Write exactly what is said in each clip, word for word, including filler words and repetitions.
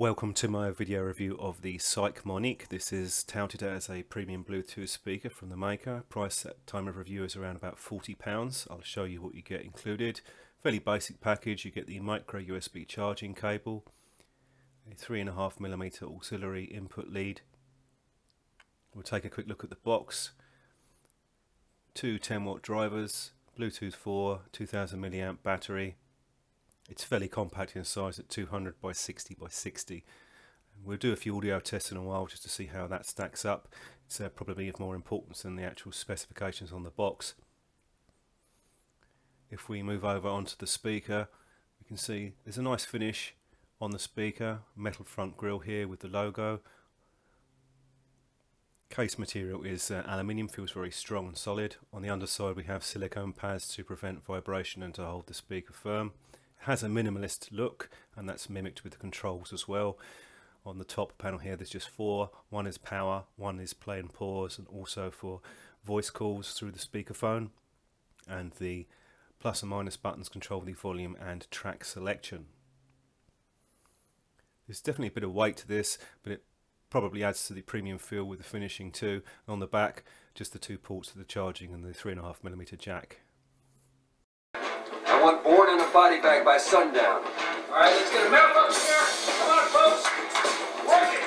Welcome to my video review of the Psyc Monic. This is touted as a premium Bluetooth speaker from the maker. Price at time of review is around about forty pounds. I'll show you what you get included. Fairly basic package. You get the micro U S B charging cable, a three and a half millimeter auxiliary input lead. We'll take a quick look at the box. Two ten watt drivers, Bluetooth four, two thousand milliamp battery. It's fairly compact in size at two hundred by sixty by sixty. We'll do a few audio tests in a while just to see how that stacks up. It's uh, probably of more importance than the actual specifications on the box. If we move over onto the speaker, we can see there's a nice finish on the speaker. Metal front grille here with the logo. Case material is uh, aluminium, feels very strong and solid. On the underside we have silicone pads to prevent vibration and to hold the speaker firm. Has a minimalist look, and that's mimicked with the controls as well. On the top panel here there's just four. One is power, one is play and pause, and also for voice calls through the speakerphone, and the plus and minus buttons control the volume and track selection. There's definitely a bit of weight to this, but it probably adds to the premium feel with the finishing too. And on the back, just the two ports for the charging and the three and a half millimeter jack. I want Born in a Body Bag by sundown. All right, let's get a map up here. Come on, folks. Work it.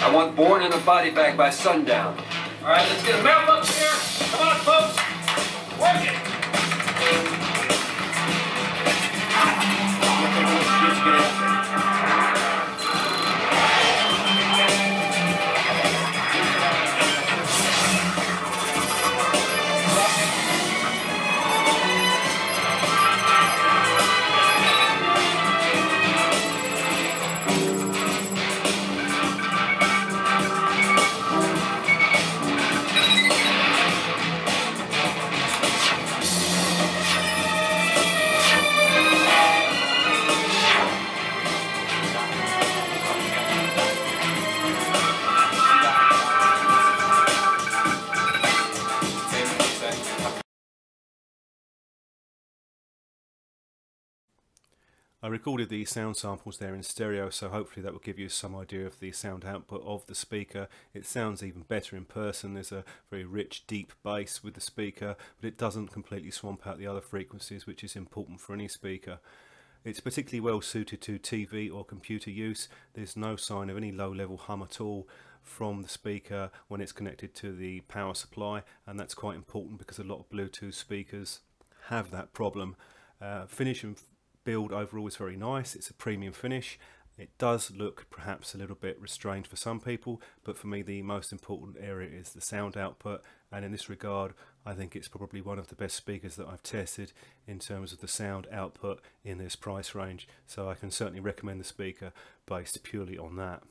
I want Born in a Body Bag by sundown. All right, let's get a map up here. Come on, folks. Work it. I recorded the sound samples there in stereo, so hopefully that will give you some idea of the sound output of the speaker. It sounds even better in person. There's a very rich, deep bass with the speaker, but it doesn't completely swamp out the other frequencies, which is important for any speaker. It's particularly well suited to T V or computer use. There's no sign of any low-level hum at all from the speaker when it's connected to the power supply, and that's quite important because a lot of Bluetooth speakers have that problem. Uh, finish and build overall is very nice. It's a premium finish. It does look perhaps a little bit restrained for some people, but for me the most important area is the sound output, and in this regard I think it's probably one of the best speakers that I've tested in terms of the sound output in this price range, so I can certainly recommend the speaker based purely on that.